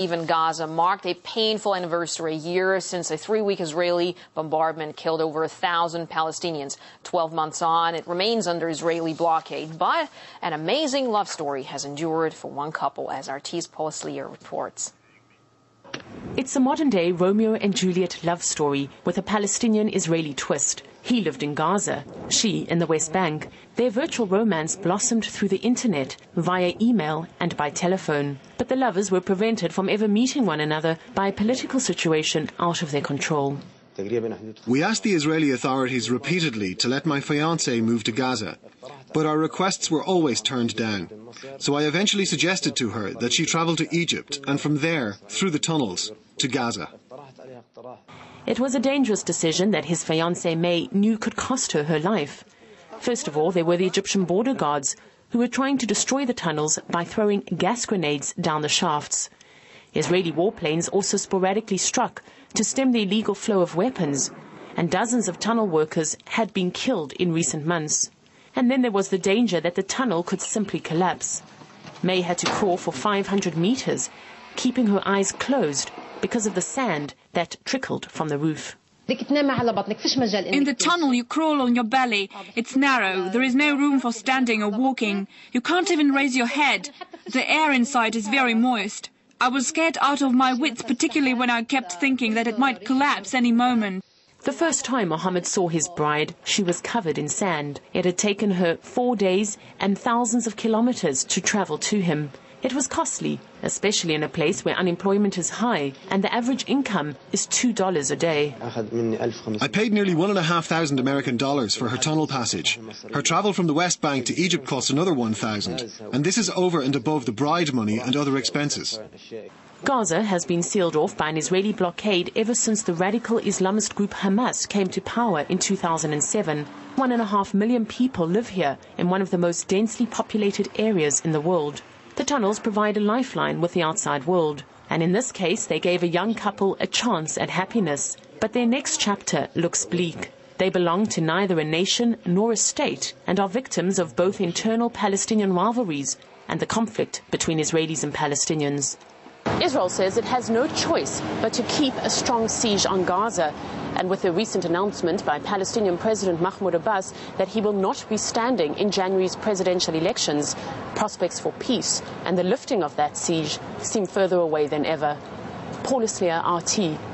Even Gaza marked a painful anniversary, a year since a three-week Israeli bombardment killed over 1,000 Palestinians. 12 months on, it remains under Israeli blockade, but an amazing love story has endured for one couple, as RT's Paula Slier reports. It's a modern-day Romeo and Juliet love story with a Palestinian-Israeli twist. He lived in Gaza, she in the West Bank. Their virtual romance blossomed through the internet, via email and by telephone. But the lovers were prevented from ever meeting one another by a political situation out of their control. We asked the Israeli authorities repeatedly to let my fiancé move to Gaza, but our requests were always turned down. So I eventually suggested to her that she travel to Egypt and from there, through the tunnels, to Gaza. It was a dangerous decision that his fiancée May knew could cost her life. First of all, there were the Egyptian border guards who were trying to destroy the tunnels by throwing gas grenades down the shafts. Israeli warplanes also sporadically struck to stem the illegal flow of weapons, and dozens of tunnel workers had been killed in recent months. And then there was the danger that the tunnel could simply collapse. May had to crawl for 500 meters, keeping her eyes closed because of the sand that trickled from the roof. In the tunnel, you crawl on your belly. It's narrow. There is no room for standing or walking. You can't even raise your head. The air inside is very moist. I was scared out of my wits, particularly when I kept thinking that it might collapse any moment. The first time Muhammad saw his bride, she was covered in sand. It had taken her 4 days and thousands of kilometers to travel to him. It was costly, especially in a place where unemployment is high and the average income is $2 a day. I paid nearly $1,500 American dollars for her tunnel passage. Her travel from the West Bank to Egypt costs another $1,000, and this is over and above the bride money and other expenses. Gaza has been sealed off by an Israeli blockade ever since the radical Islamist group Hamas came to power in 2007. 1.5 million people live here in one of the most densely populated areas in the world. The tunnels provide a lifeline with the outside world, and in this case they gave a young couple a chance at happiness. But their next chapter looks bleak. They belong to neither a nation nor a state and are victims of both internal Palestinian rivalries and the conflict between Israelis and Palestinians. Israel says it has no choice but to keep a strong siege on Gaza. And with the recent announcement by Palestinian President Mahmoud Abbas that he will not be standing in January's presidential elections, prospects for peace and the lifting of that siege seem further away than ever. Paula Slier, RT.